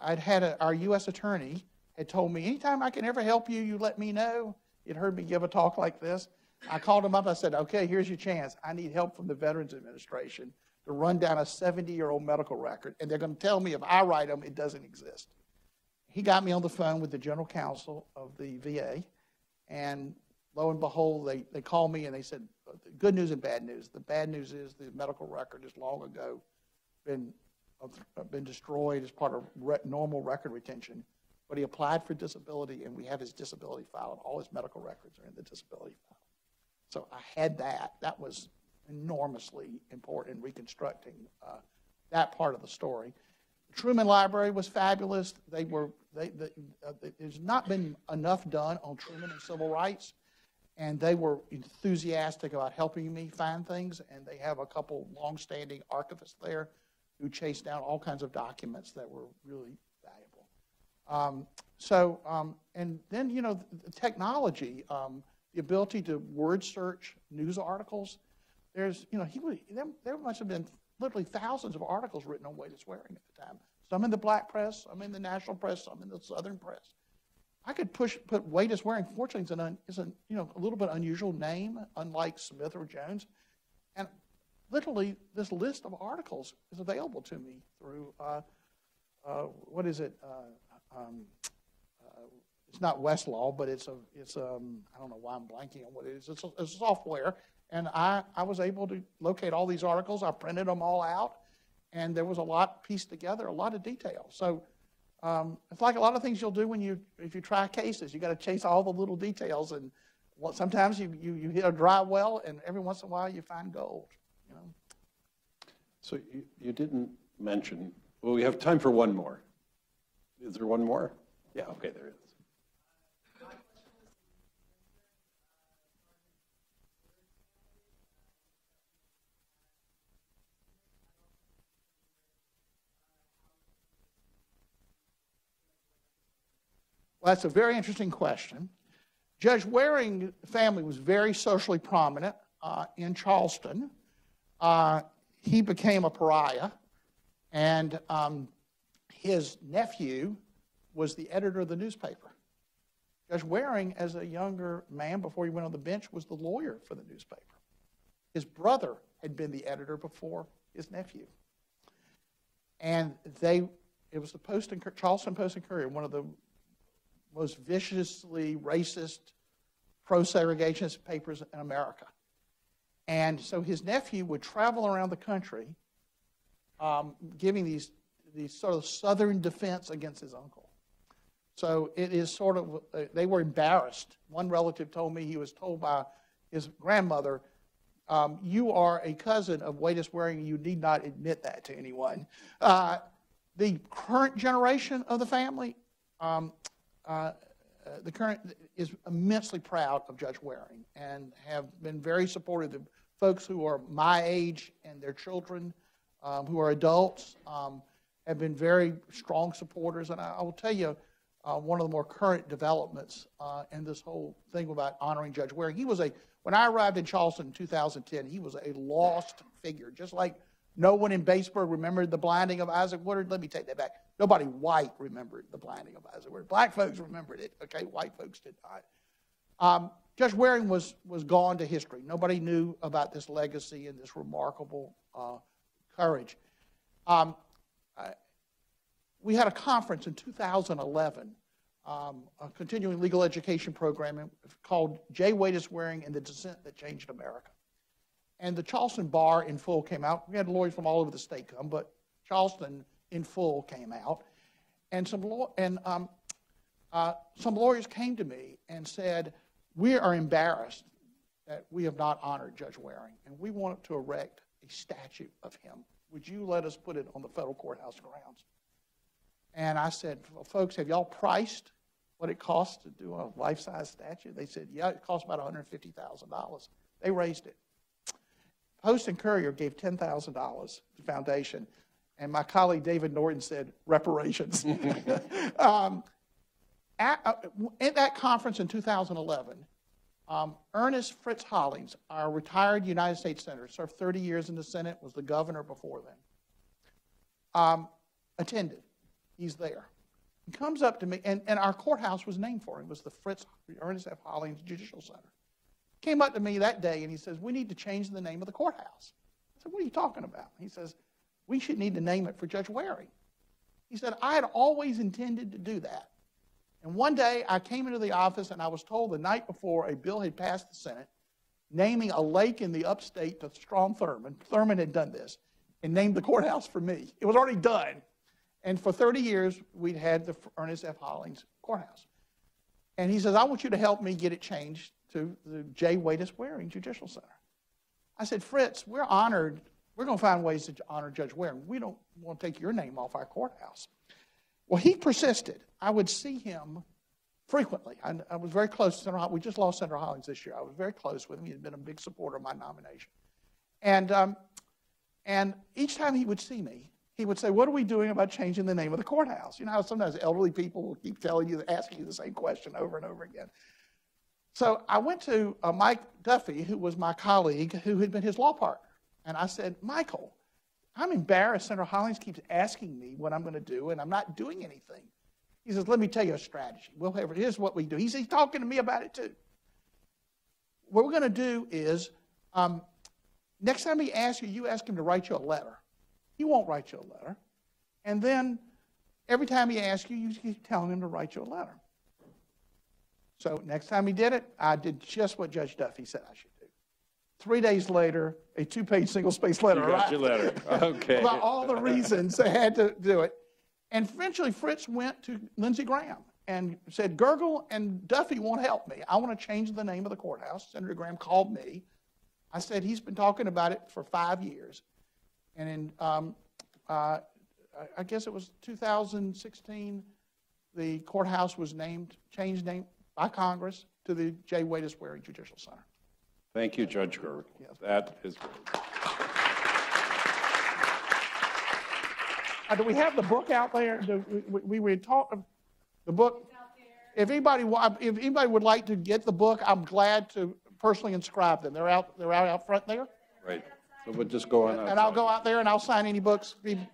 I'd had our U.S. attorney had told me, anytime I can ever help you, you let me know. You'd heard me give a talk like this. I called him up. I said, okay, here's your chance. I need help from the Veterans Administration to run down a 70-year-old medical record, and they're going to tell me if I write them, it doesn't exist. He got me on the phone with the general counsel of the VA, and lo and behold, they called me, and they said, good news and bad news. The bad news is the medical record has long ago been destroyed as part of normal record retention, but he applied for disability, and we have his disability file, and all his medical records are in the disability file. So I had that. That was enormously important in reconstructing that part of the story. The Truman Library was fabulous. There's not been enough done on Truman and civil rights, and they were enthusiastic about helping me find things, and they have a couple longstanding archivists there who chased down all kinds of documents that were really valuable. And then, you know, the technology, the ability to word search news articles. There's, you know, there must have been literally thousands of articles written on weight and swearing at the time. Some in the black press, some in the national press, some in the southern press. I could put weight and swearing. Fortunately, it's you know, a little bit unusual name, unlike Smith or Jones. And literally, this list of articles is available to me through, what is it? It's not Westlaw, but it's I don't know why I'm blanking on what it is. It's a software, and I was able to locate all these articles. I printed them all out, and there was a lot pieced together, a lot of detail. So it's like a lot of things you'll do when if you try cases. You got to chase all the little details, and sometimes you hit a dry well, and every once in a while you find gold. You know. So you didn't mention, well, we have time for one more. Is there one more? Yeah, okay, there is. Well, that's a very interesting question. Judge Waring's family was very socially prominent in Charleston. He became a pariah, and his nephew was the editor of the newspaper. Judge Waring, as a younger man before he went on the bench, was the lawyer for the newspaper. His brother had been the editor before his nephew. And it was the Charleston Post and Courier, one of the most viciously racist, pro-segregationist papers in America. And so his nephew would travel around the country giving these sort of southern defense against his uncle. So it is sort of, they were embarrassed. One relative told me he was told by his grandmother, you are a cousin of Waitest Waring, you need not admit that to anyone. The current generation of the family, the current is immensely proud of Judge Waring and have been very supportive of folks who are my age and their children who are adults have been very strong supporters. And I will tell you one of the more current developments in this whole thing about honoring Judge Waring. When I arrived in Charleston in 2010, he was a lost figure. Just like no one in Batesburg remembered the blinding of Isaac Woodard. Let me take that back. Nobody white remembered the blinding of Isaac Woodard. Black folks remembered it, okay? White folks did not. Judge Waring was gone to history. Nobody knew about this legacy and this remarkable courage. We had a conference in 2011, a continuing legal education program called J. Waitest Waring and the Dissent That Changed America. And the Charleston Bar in full came out. We had lawyers from all over the state come, but Charleston in full came out. And some lawyers came to me and said, we are embarrassed that we have not honored Judge Waring, and we wanted to erect a statue of him. Would you let us put it on the federal courthouse grounds? And I said, well, folks, have y'all priced what it costs to do a life-size statue? They said, yeah, it costs about $150,000. They raised it. Post and Courier gave $10,000 to the foundation, and my colleague David Norton said, reparations. At that conference in 2011, Ernest Fritz Hollings, our retired United States Senator, served 30 years in the Senate, was the governor before then, attended. He's there. He comes up to me, and our courthouse was named for him. It was the Ernest F. Hollings Judicial Center. Came up to me that day, and he says, we need to change the name of the courthouse. I said, what are you talking about? He says, we should need to name it for Judge Waring. He said, I had always intended to do that. And one day, I came into the office, and I was told the night before a bill had passed the Senate naming a lake in the upstate to Strom Thurmond. Thurmond had done this and named the courthouse for me. It was already done. And for 30 years, we'd had the Ernest F. Hollings Courthouse. And he says, I want you to help me get it changed to the J. Waiters Waring Judicial Center. I said, Fritz, we're honored. We're going to find ways to honor Judge Waring. We don't want to take your name off our courthouse. Well, he persisted. I would see him frequently. I was very close to Senator Hollings. We just lost Senator Hollings this year. I was very close with him. He had been a big supporter of my nomination. And each time he would see me, he would say, what are we doing about changing the name of the courthouse? You know how sometimes elderly people will keep telling you, asking you the same question over and over again. So I went to Mike Duffy, who was my colleague, who had been his law partner. And I said, Michael, I'm embarrassed. Senator Hollings keeps asking me what I'm going to do, and I'm not doing anything. He says, let me tell you a strategy. Well, here's what we do. He says, he's talking to me about it, too. What we're going to do is, next time he asks you, you ask him to write you a letter. He won't write you a letter. And then every time he asks you, you keep telling him to write you a letter. So next time he did it, I did just what Judge Duffy said I should do. 3 days later, a two-page single-space letter. You got your letter. Okay. About all the reasons they had to do it. And eventually, Fritz went to Lindsey Graham and said, Gergel and Duffy won't help me. I want to change the name of the courthouse. Senator Graham called me. I said, he's been talking about it for 5 years. And in, I guess it was 2016, the courthouse was named, changed name by Congress to the J. Waiters Waring Judicial Center. Thank you, Judge Gergel. Yes. That is great. Do we have the book out there? We talked of the book. If anybody would like to get the book, I'm glad to personally inscribe them. They're out front there. Right. So we'll just go on. And I'll go out there and I'll sign any books. Good.